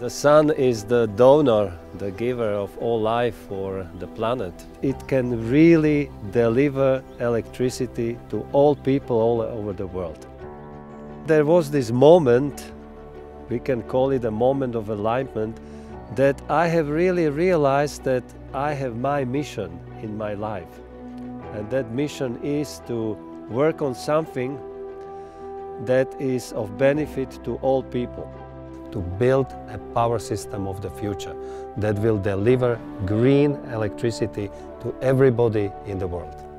The sun is the donor, the giver of all life for the planet. It can really deliver electricity to all people all over the world. There was this moment, we can call it a moment of alignment, that I have really realized that I have my mission in my life. And that mission is to work on something that is of benefit to all people. To build a power system of the future that will deliver green electricity to everybody in the world.